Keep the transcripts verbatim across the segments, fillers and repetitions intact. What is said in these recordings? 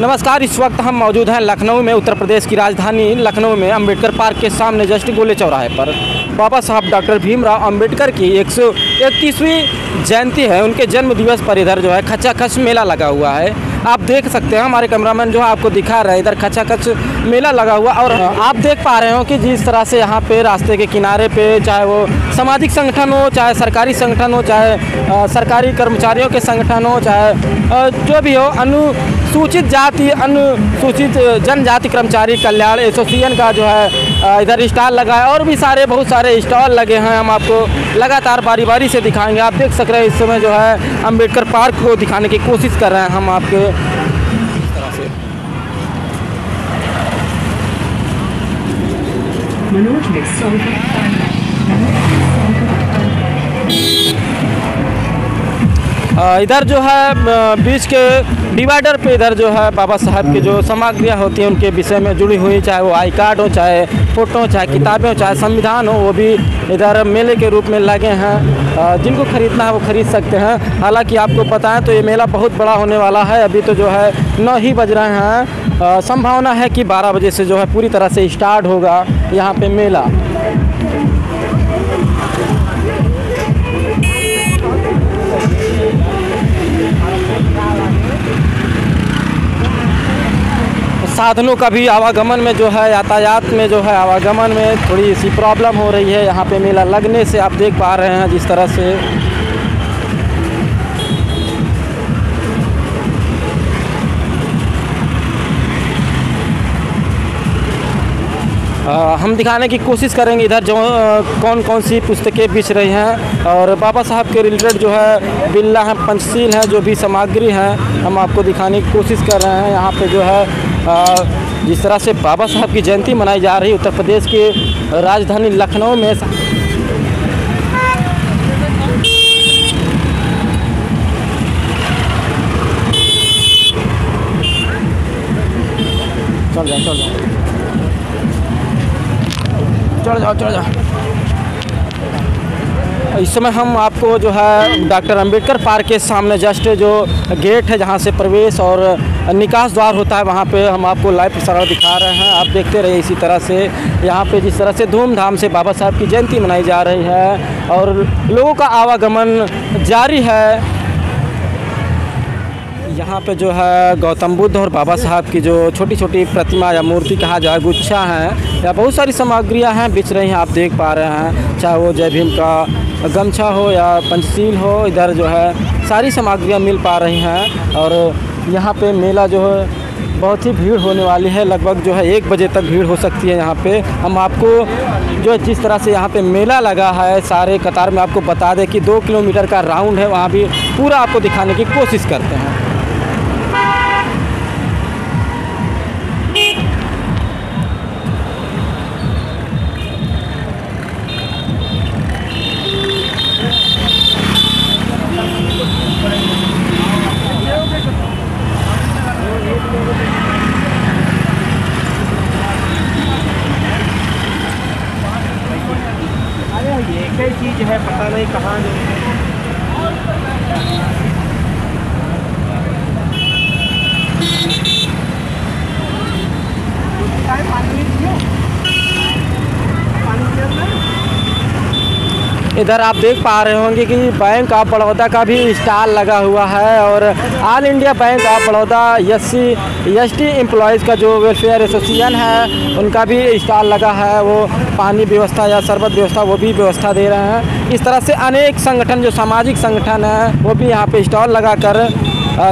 नमस्कार, इस वक्त हम मौजूद हैं लखनऊ में। उत्तर प्रदेश की राजधानी लखनऊ में अंबेडकर पार्क के सामने जस्ट गोले चौराहे पर बाबा साहब डॉक्टर भीमराव अंबेडकर की एक सौ इकतीसवीं जयंती है। उनके जन्म दिवस पर इधर जो है खचाखच मेला लगा हुआ है। आप देख सकते हैं, हमारे कैमरामैन जो है आपको दिखा रहे हैं, इधर खचाखच मेला लगा हुआ। और आप देख पा रहे हो कि जिस तरह से यहाँ पे रास्ते के किनारे पे, चाहे वो सामाजिक संगठन हो, चाहे सरकारी संगठन हो, चाहे सरकारी कर्मचारियों के संगठन हो, चाहे जो भी हो, अनुसूचित जाति अनुसूचित जनजाति कर्मचारी कल्याण एसोसिएशन का जो है इधर स्टॉल लगा है। और भी सारे बहुत सारे स्टॉल लगे हैं, हम आपको लगातार बारी बारी से दिखाएँगे। आप देख सक रहे हैं, इस समय जो है अंबेडकर पार्क को दिखाने की कोशिश कर रहे हैं हम आपको। मनोज इधर जो है बीच के डिवाइडर पे इधर जो है बाबा साहब की जो सामग्रियाँ होती हैं उनके विषय में जुड़ी हुई, चाहे वो आई कार्ड हो, चाहे फोटो हो, चाहे किताबें हो, चाहे संविधान हो, वो भी इधर मेले के रूप में लगे हैं। जिनको खरीदना है वो खरीद सकते हैं। हालांकि आपको पता है तो ये मेला बहुत बड़ा होने वाला है। अभी तो जो है नौ ही बज रहे हैं, संभावना है कि बारह बजे से जो है पूरी तरह से स्टार्ट होगा यहाँ पे मेला। साधनों का भी आवागमन में जो है, यातायात में जो है आवागमन में थोड़ी सी प्रॉब्लम हो रही है यहाँ पे मेला लगने से। आप देख पा रहे हैं जिस तरह से आ, हम दिखाने की कोशिश करेंगे इधर जो आ, कौन कौन सी पुस्तकें बिछ रही हैं और बाबा साहब के रिलेटेड जो है बिल्ला है, पंचशील है, जो भी सामग्री हैं हम आपको दिखाने की कोशिश कर रहे हैं। यहाँ पे जो है आ, जिस तरह से बाबा साहब की जयंती मनाई जा रही है उत्तर प्रदेश की राजधानी लखनऊ में। चल जाओ चल जाओ चल जाओ चल जाओ इस समय हम आपको जो है डॉक्टर अंबेडकर पार्क के सामने जस्ट जो गेट है जहां से प्रवेश और निकास द्वार होता है वहां पे हम आपको लाइव प्रसारण दिखा रहे हैं। आप देखते रहिए। इसी तरह से यहां पे जिस तरह से धूमधाम से बाबा साहब की जयंती मनाई जा रही है और लोगों का आवागमन जारी है। यहाँ पे जो है गौतम बुद्ध और बाबा साहब की जो छोटी छोटी प्रतिमा या मूर्ति कहा जाए गुच्छा है या बहुत सारी सामग्रियाँ हैं बिछ रही हैं। आप देख पा रहे हैं, चाहे वो जय भीम का गमछा हो या पंचशील हो, इधर जो है सारी सामग्रियाँ मिल पा रही हैं। और यहाँ पे मेला जो है बहुत ही भीड़ होने वाली है, लगभग जो है एक बजे तक भीड़ हो सकती है। यहाँ पे हम आपको जो जिस तरह से यहाँ पे मेला लगा है सारे कतार में, आपको बता दें कि दो किलोमीटर का राउंड है, वहाँ भी पूरा आपको दिखाने की कोशिश करते हैं। चीज है, पता नहीं कहाँ इधर आप देख पा रहे होंगे कि बैंक ऑफ बड़ौदा का भी स्टॉल लगा हुआ है और all India bank of Baroda S C S T employees का जो वेलफेयर एसोसिएशन है उनका भी स्टॉल लगा है। वो पानी व्यवस्था या शरबत व्यवस्था वो भी व्यवस्था दे रहे हैं। इस तरह से अनेक संगठन जो सामाजिक संगठन है वो भी यहाँ पे स्टॉल लगाकर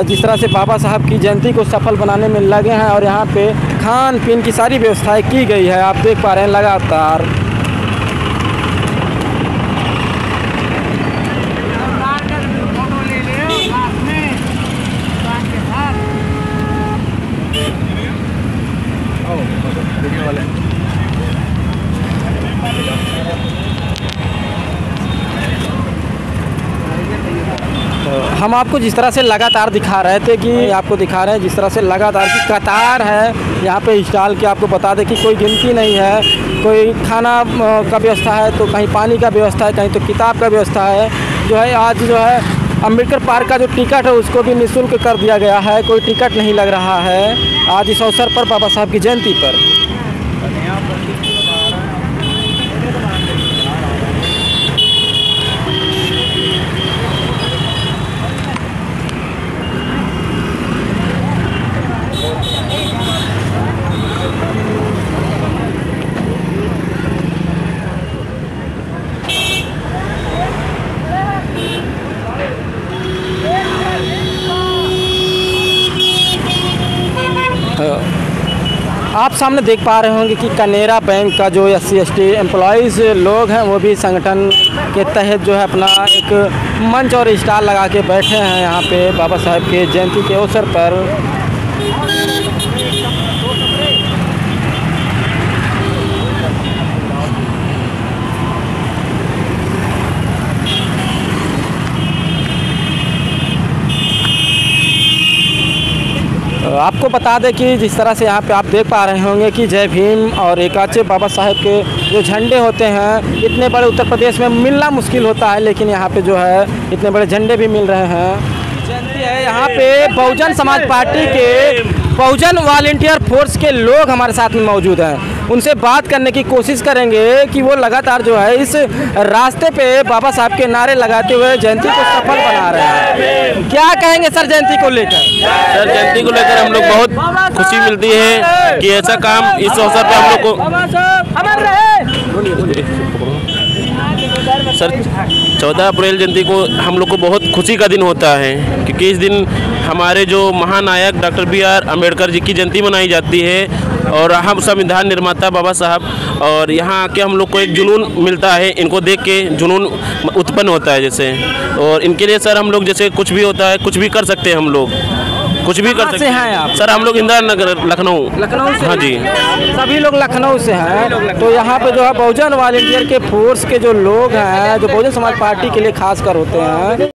जिस तरह से बाबा साहब की जयंती को सफल बनाने में लगे हैं। और यहाँ पे खान पीन की सारी व्यवस्थाएँ की गई है। आप देख पा रहे हैं लगातार। हम आपको जिस तरह से लगातार दिखा रहे थे कि आपको दिखा रहे हैं जिस तरह से लगातार की कतार है यहाँ पे स्टॉल की। आपको बता दें कि कोई गिनती नहीं है, कोई खाना का व्यवस्था है तो कहीं पानी का व्यवस्था है, कहीं तो किताब का व्यवस्था है। जो है आज जो है अंबेडकर पार्क का जो टिकट है उसको भी निःशुल्क कर दिया गया है, कोई टिकट नहीं लग रहा है आज इस अवसर पर, बाबा साहब की जयंती पर। आप सामने देख पा रहे होंगे कि कनेरा बैंक का जो S C S T employees लोग हैं वो भी संगठन के तहत जो है अपना एक मंच और स्टाल लगा के बैठे हैं यहाँ पे बाबा साहब के जयंती के अवसर पर। आपको बता दें कि जिस तरह से यहाँ पे आप देख पा रहे होंगे कि जय भीम और एकाचे बाबा साहेब के जो झंडे होते हैं इतने बड़े उत्तर प्रदेश में मिलना मुश्किल होता है, लेकिन यहाँ पे जो है इतने बड़े झंडे भी मिल रहे हैं। जयंती है यहाँ पे। बहुजन समाज पार्टी के बहुजन वॉलंटियर फोर्स के लोग हमारे साथ में मौजूद हैं, उनसे बात करने की कोशिश करेंगे कि वो लगातार जो है इस रास्ते पे बाबा साहब के नारे लगाते हुए जयंती को सफल बना रहे हैं। क्या कहेंगे सर जयंती को लेकर? सर जयंती को लेकर हम लोग बहुत खुशी मिलती है कि ऐसा काम इस अवसर पे हम लोग को। सर चौदह अप्रैल जयंती को हम लोग को बहुत खुशी का दिन होता है, क्योंकि इस दिन हमारे जो महानायक doctor B R Ambedkar ji की जयंती मनाई जाती है और हम संविधान निर्माता बाबा साहब, और यहाँ आके हम लोग को एक जुनून मिलता है, इनको देख के जुनून उत्पन्न होता है जैसे। और इनके लिए सर हम लोग जैसे कुछ भी होता है, कुछ भी कर सकते हैं हम लोग, कुछ भी कर सकते हैं आप। सर हम लोग इंदिरा नगर लखनऊ लखनऊ से। हाँ जी, सभी लोग लखनऊ से हैं। तो यहाँ पे जो है बहुजन वॉलंटियर के फोर्स के जो लोग हैं जो बहुजन समाज पार्टी के लिए खास कर होते हैं।